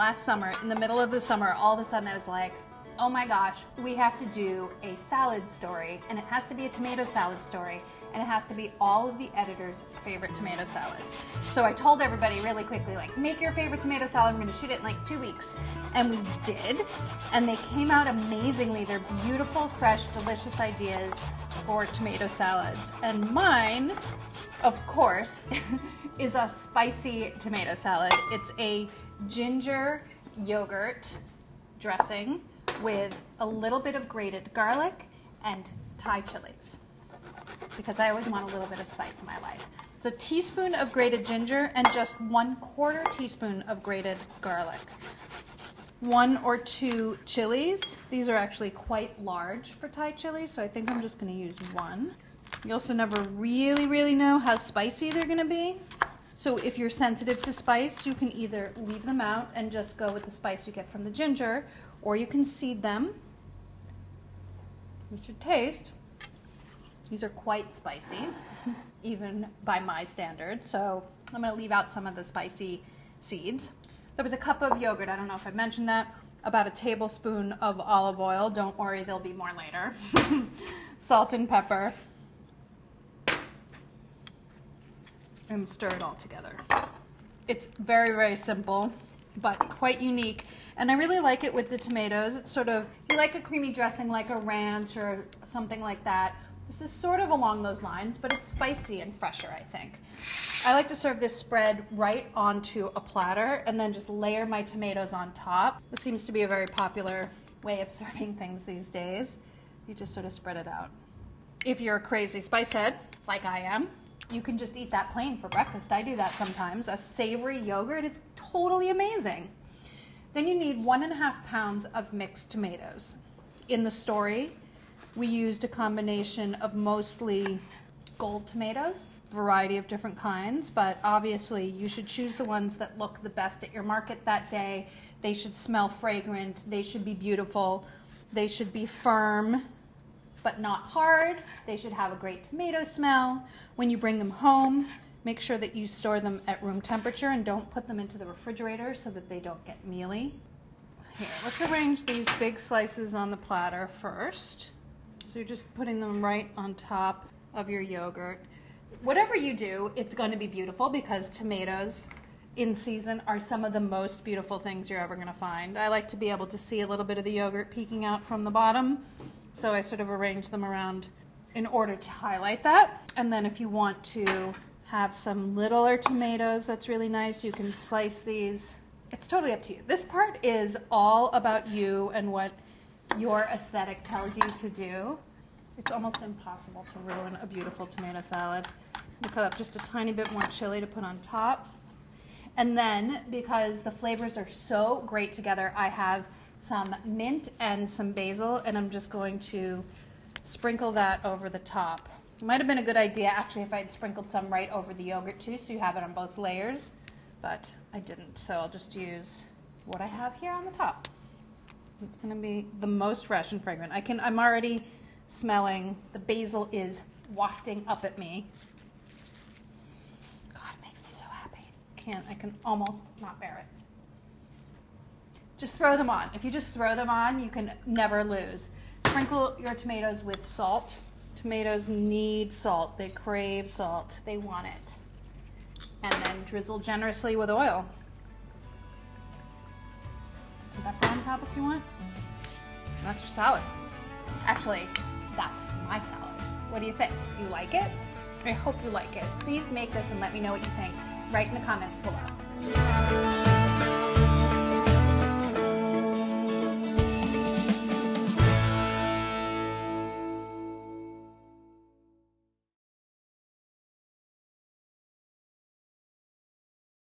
Last summer, in the middle of the summer, all of a sudden I was like, oh my gosh, we have to do a salad story, and it has to be a tomato salad story, and it has to be all of the editor's favorite tomato salads. So I told everybody really quickly, like, make your favorite tomato salad, I'm gonna shoot it in like 2 weeks. And we did, and they came out amazingly. They're beautiful, fresh, delicious ideas for tomato salads. And mine, of course, is a spicy tomato salad. It's a ginger yogurt dressing with a little bit of grated garlic and Thai chilies, because I always want a little bit of spice in my life. It's a teaspoon of grated ginger and just 1/4 teaspoon of grated garlic. 1 or 2 chilies. These are actually quite large for Thai chilies, so I think I'm just gonna use 1. You also never really know how spicy they're gonna be. So if you're sensitive to spice, you can either leave them out and just go with the spice you get from the ginger, or you can seed them, which you taste. These are quite spicy, even by my standards. So I'm gonna leave out some of the spicy seeds. There was a cup of yogurt, I don't know if I mentioned that, about a tablespoon of olive oil. Don't worry, there'll be more later. Salt and pepper. And stir it all together. It's very simple, but quite unique. And I really like it with the tomatoes. It's sort of, you like a creamy dressing like a ranch or something like that. This is sort of along those lines, but it's spicy and fresher, I think. I like to serve this spread right onto a platter and then just layer my tomatoes on top. This seems to be a very popular way of serving things these days. You just sort of spread it out. If you're a crazy spice head, like I am, you can just eat that plain for breakfast. I do that sometimes. A savory yogurt, it's totally amazing. Then you need 1.5 pounds of mixed tomatoes. In the story, we used a combination of mostly gold tomatoes, variety of different kinds, but obviously you should choose the ones that look the best at your market that day. They should smell fragrant, they should be beautiful, they should be firm, but not hard. They should have a great tomato smell. When you bring them home, make sure that you store them at room temperature and don't put them into the refrigerator so that they don't get mealy. Here, let's arrange these big slices on the platter first. So you're just putting them right on top of your yogurt. Whatever you do, it's going to be beautiful, because tomatoes in season are some of the most beautiful things you're ever going to find. I like to be able to see a little bit of the yogurt peeking out from the bottom. So I sort of arrange them around in order to highlight that. And then if you want to have some littler tomatoes, that's really nice. You can slice these. It's totally up to you. This part is all about you and what your aesthetic tells you to do. It's almost impossible to ruin a beautiful tomato salad. You cut up just a tiny bit more chili to put on top. And then, because the flavors are so great together, I have some mint and some basil, and I'm just going to sprinkle that over the top. It might have been a good idea, actually, if I had sprinkled some right over the yogurt too, so you have it on both layers, but I didn't, so I'll just use what I have here on the top. It's gonna be the most fresh and fragrant. I'm already smelling, the basil is wafting up at me. God, it makes me so happy. I can almost not bear it. Just throw them on. If you just throw them on, you can never lose. Sprinkle your tomatoes with salt. Tomatoes need salt. They crave salt. They want it. And then drizzle generously with oil. Some pepper on top if you want. And that's your salad. Actually, that's my salad. What do you think? Do you like it? I hope you like it. Please make this and let me know what you think. Write in the comments below.